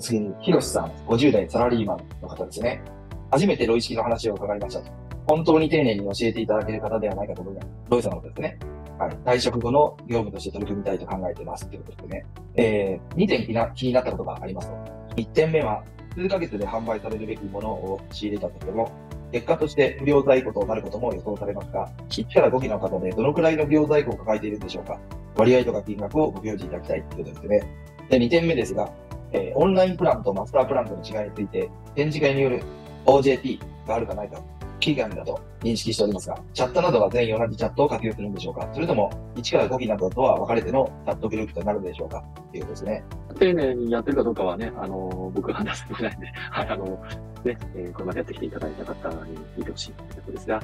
次に、ひろしさん、50代サラリーマンの方ですね。初めてロイ式の話を伺いましたと。本当に丁寧に教えていただける方ではないかと思います。ロイさんのことですね。はい。退職後の業務として取り組みたいと考えていますということですね。2点気になったことがありますと。1点目は、数ヶ月で販売されるべきものを仕入れたとしても、結果として不良在庫となることも予想されますが、1から5期の方でどのくらいの不良在庫を抱えているんでしょうか。割合とか金額をご表示いただきたいということですね。で、2点目ですが、オンラインプランとマスタープランとの違いについて、展示会による OJP があるかないか、期間だと認識しておりますが、チャットなどは全員同じチャットを活用するんでしょうか、それとも1から5期などとは分かれてのチャットグループとなるでしょうか、ということですね。丁寧にやってるかどうかはね、僕は話してくれないんで、はい、これまでやってきていただいた方に聞いてほしいということですが、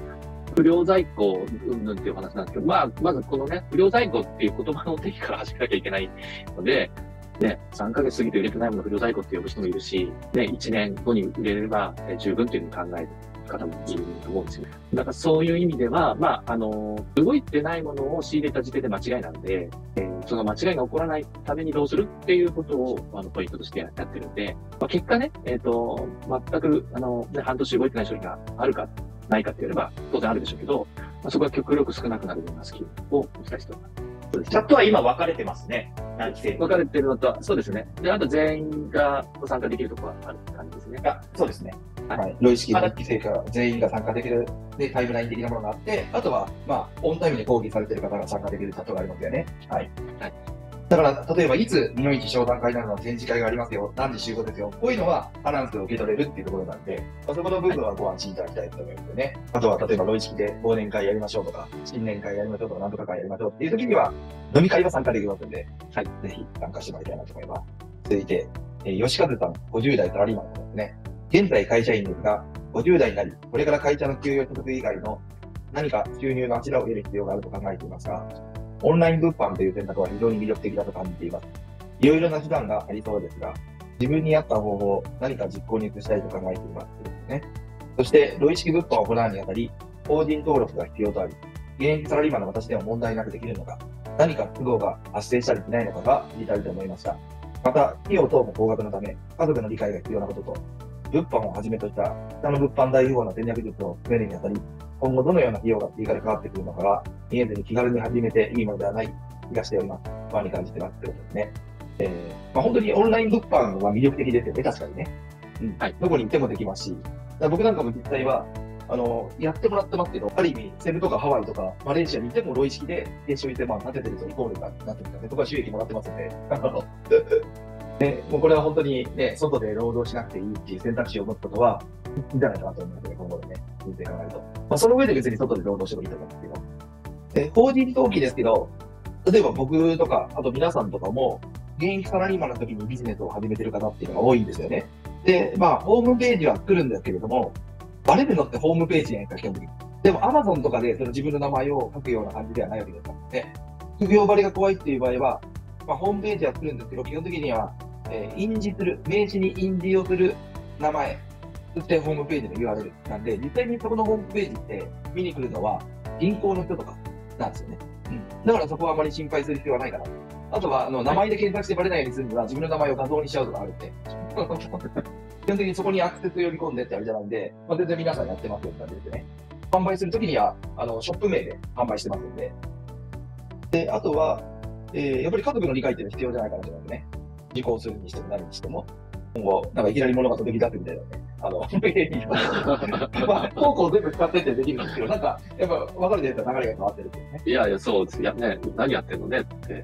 不良在庫うんぬんっていう話なんですけど、まずこのね、不良在庫っていう言葉の定義から始めなきゃいけないので、ね、3ヶ月過ぎて売れてないものを不良在庫って呼ぶ人もいるし、ね、1年後に売れれば十分というふうに考える方もいると思うんですよね。だからそういう意味では、動いてないものを仕入れた時点で間違いなので、その間違いが起こらないためにどうするっていうことを、ポイントとしてやってるんで、結果ね、全く、半年動いてない商品があるか、ないかって言えば、当然あるでしょうけど、そこは極力少なくなるようなスキルをお伝えしております。チャットは今分かれてますね。分かれてるのと、そうですね。で、あと全員がご参加できるところはある感じですね。そうですね。はい。ロイ式の規制から全員が参加できる、で、タイムライン的なものがあって、あとは、オンタイムで講義されてる方が参加できるチャットがありますよね。はい。はい。だから、例えば、いつ日本一商談会などの展示会がありますよ、何時集合ですよ、こういうのはアナウンスを受け取れるっていうところなんで、そこの部分はご安心いただきたいと思いますよね。あとは、例えば、ロイ式で忘年会やりましょうとか、新年会やりましょうとか、なんとか会やりましょうっていう時には、飲み会は参加できますので、はい、ぜひ参加してもらいたいなと思います。続いて、吉和さん、50代サラリーマンですね。現在会社員ですが、50代になり、これから会社の給与所得以外の何か収入の柱を得る必要があると考えていますが、オンライン物販という選択は非常に魅力的だと感じています。いろいろな手段がありそうですが、自分に合った方法を何か実行に移したいと考えていますですね。そして、ロイ式物販を行うにあたり、法人登録が必要とあり、現役サラリーマンの私でも問題なくできるのか、何か不合が発生したりしないのかが知りたいと思いました。また、費用等も高額のため、家族の理解が必要なことと、物販をはじめとした他の物販代表の戦略術を進めるにあたり、今後どのような費用が追加でかかってくるのかが見えずに気軽に始めていいものではない気がしております。不安に感じてますということですね。本当にオンライン物販は魅力的ですよね、確かにね。うん。はい。どこに行ってもできますし、僕なんかも実際は、やってもらってますけど、ある意味、セブとかハワイとか、マレーシアにいてもロイ式で、編集して、立ててるとイコールになってるからね、そこは収益もらってますんで。ね、もうこれは本当にね、外で労働しなくていいっていう選択肢を持つことは、いいんじゃないかなと思いますね、今後でね、人生考えると。その上で別に外で労働してもいいと思うんですけど。で、法人登記ですけど、例えば僕とか、あと皆さんとかも、現役サラリーマンの時にビジネスを始めてる方っていうのが多いんですよね。で、ホームページは来るんですけれども、バレるのってホームページじゃないですか、基本的に。でも Amazon とかでその自分の名前を書くような感じではないわけですからね。副業バレが怖いっていう場合は、ホームページは来るんですけど、基本的には、印字する、名刺に印字をする名前、そしてホームページの URL なんで、実際にそこのホームページって見に来るのは銀行の人とかなんですよね。うん。だからそこはあまり心配する必要はないかな。あとは、名前で検索してバレないようにするには自分の名前を画像にしちゃうとかあるんで。基本的にそこにアクセス呼び込んでってあれじゃないんで、全然皆さんやってますよって感じですね。販売するときには、ショップ名で販売してますんで。で、あとは、やっぱり家族の理解っていうのは必要じゃないかなと思いますね。受講するにしても何にしても。今後、いきなり物が届き出すみたいなね。方向を全部使ってってできるんですけど、やっぱ分かるデータ流れが変わってるんですね。いやいや、そうですよね。何やってんのねって、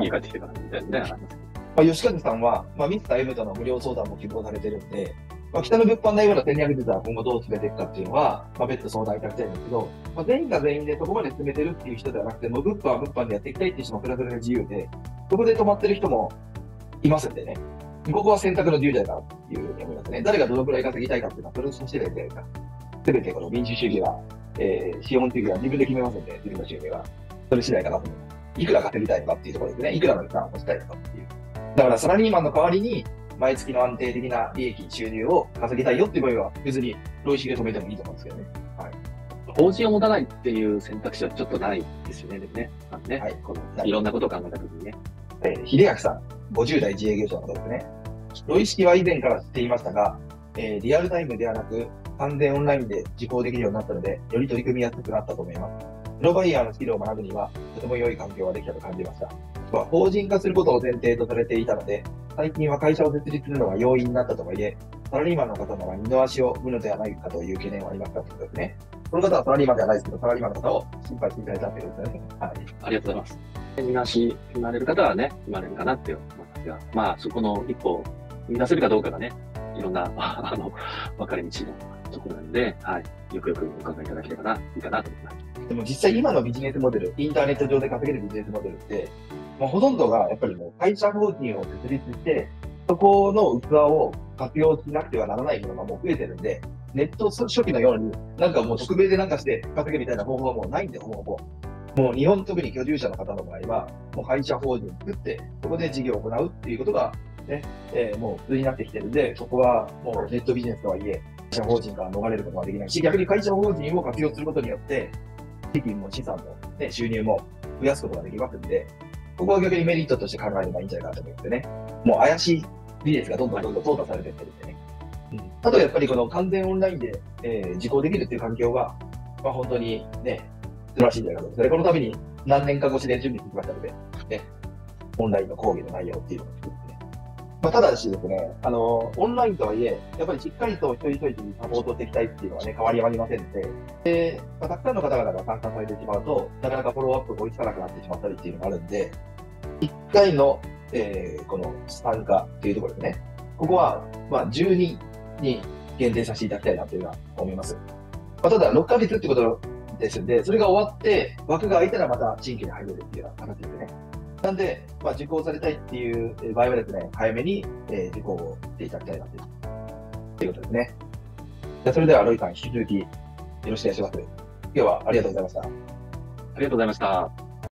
家帰ってきてからみたいなね。吉和さんは、ミスター M との無料相談も希望されてるんで、北の物販のような戦略術は今後どう進めていくかっていうのは、別途相談いただきたいんですけど、全員が全員でそこまで進めてるっていう人ではなくて、もう物販は物販でやっていきたいっていう人もそれぞれが自由で、そこで止まってる人もいますんでね。ここは選択の自由だなっていうふうに思いますね。誰がどのくらい稼ぎたいかっていうのは、それをそしてですね、すべてこの民主主義は、資本主義は自分で決めますので、自分の収入は。それ次第かなと思います。いくら稼ぎたいのかっていうところですね。いくらの負担を持ちたいのかっていう。だからサラリーマンの代わりに、毎月の安定的な利益、収入を稼ぎたいよっていう場合は、別にロイ式で止めてもいいと思うんですけどね。はい。法人を持たないっていう選択肢はちょっとないですよね、でもね。はい。いろんなことを考えたときにね。秀明さん、50代自営業者の方ですね。ロイ式は以前から知っていましたが、リアルタイムではなく完全オンラインで実行できるようになったので、より取り組みやすくなったと思います。プロバイヤーのスキルを学ぶには、とても良い環境ができたと感じました。法人化することを前提とされていたので、最近は会社を設立するのが容易になったとはいえ、サラリーマンの方なら二の足を踏むのではないかという懸念はありますかということですね。この方はサラリーマンではないですけど、サラリーマンの方を心配していただいたということですね。はい。ありがとうございます。二の足踏まれる方はね、踏まれるかなって思いますが、まあ、そこの一歩を踏み出せるかどうかがね、いろんな、分かれ道のところなので、はい。よくよくお考えいただければいいかなと思います。でも実際今のビジネスモデル、インターネット上で稼げるビジネスモデルって、もうほとんどがやっぱりもう会社法人を設立して、そこの器を活用しなくてはならないものがもう増えてるんで、ネット初期のようになんかもう匿名でなんかして稼ぐみたいな方法はもうないんで、もう日本特に居住者の方の場合は、もう会社法人作って、そこで事業を行うっていうことがね、もう普通になってきてるんで、そこはもうネットビジネスとはいえ、会社法人から逃れることはできないし、逆に会社法人を活用することによって、資金も資産も、ね、収入も増やすことができますんで、ここは逆にメリットとして考えればいいんじゃないかと思ってね、もう怪しいビジネスがどんどん淘汰されていってるんでね。あとやっぱりこの完全オンラインで、受講できるっていう環境が、まあ、本当にね、素晴らしいんじゃないかと思って、このために何年か越しで準備してきましたので、ね、オンラインの講義の内容っていうのを作ってね。まあ、ただしですね、オンラインとはいえ、やっぱりしっかりと一人一人にサポートしていきたいっていうのはね、変わりはありませんので、まあ、たくさんの方々が参加されてしまうと、なかなかフォローアップが追いつかなくなってしまったりっていうのがあるんで、1回の、この参加っていうところですね。ここは、まあ、10人に限定させていただきたいなというのは思います。まあ、ただ、6ヶ月ってことですんで、それが終わって、枠が空いたらまた新規に入れるっていうような形ですね。なんで、まあ、受講されたいっていう場合はですね、早めに、受講をしていただきたいなということですね。じゃそれでは、ロイさん、引き続きよろしくお願いします。今日はありがとうございました。ありがとうございました。